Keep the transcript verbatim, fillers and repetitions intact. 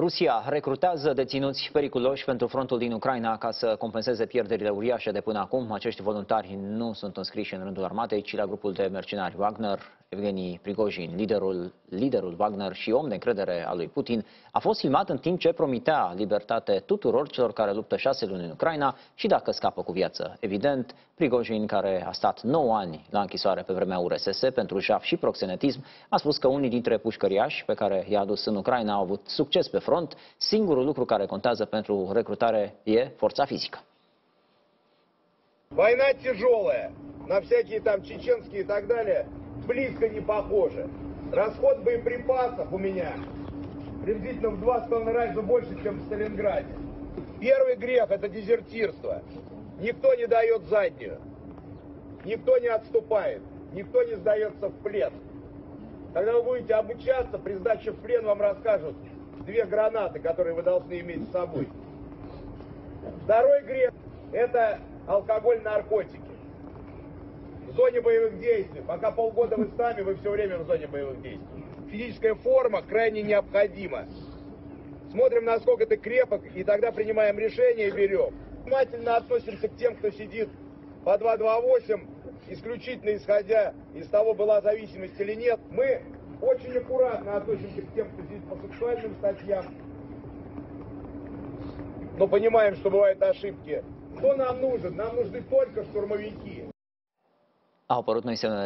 Rusia recrutează deținuți periculoși pentru frontul din Ucraina ca să compenseze pierderile uriașe de până acum. Acești voluntari nu sunt înscriși în rândul armatei, ci la grupul de mercenari Wagner. Evgenii Prigozhin, liderul, liderul Wagner și om de încredere al lui Putin, a fost filmat în timp ce promitea libertate tuturor celor care luptă șase luni în Ucraina și dacă scapă cu viață. Evident, Prigozhin, care a stat nouă ani la închisoare pe vremea U R S S pentru jaf și proxenetism, a spus că unii dintre pușcăriași pe care i-a adus în Ucraina au avut succes pe front. Singurul lucru care contează pentru recrutare e forța fizică. Война тяжелая, на всякие там чеченские и так далее. Близко не похоже. Расход боеприпасов у меня приблизительно в два с половиной раза больше, чем в Сталинграде. Первый грех – это дезертирство. Никто не дает заднюю. Никто не отступает. Никто не сдается в плен. Когда вы будете обучаться, при сдаче в плен вам расскажут две гранаты, которые вы должны иметь с собой. Второй грех – это алкоголь, наркотики. В зоне боевых действий. Пока полгода вы с нами, вы все время в зоне боевых действий. Физическая форма крайне необходима. Смотрим, насколько ты крепок, и тогда принимаем решение и берем. Внимательно относимся к тем, кто сидит по два два восемь, исключительно исходя из того, была зависимость или нет. Мы очень аккуратно относимся к тем, кто сидит по сексуальным статьям. Но понимаем, что бывают ошибки. Кто нам нужен? Нам нужны только штурмовики. Au apărut noi semne